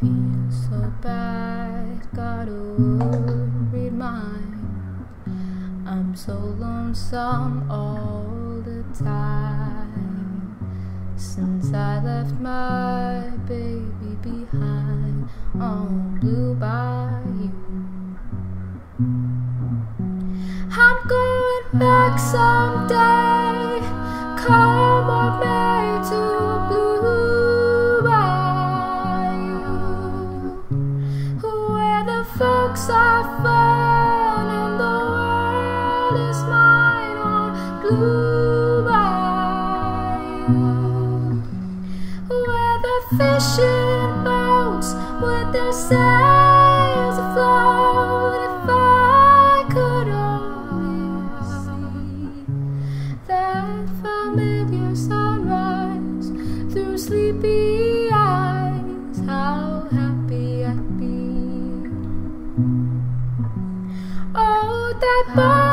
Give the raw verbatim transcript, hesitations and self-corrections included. feel so bad, gotta read mine. I'm so lonesome all the time since I left my baby behind on Blue Bayou. I'm going back someday. Come on, me to Blue. Folks are fun and the world is mine on Blue Bayou, where the fishing boats with their sails afloat. If I could only see that familiar sunrise through sleepy eyes, how happy I'd be. That boy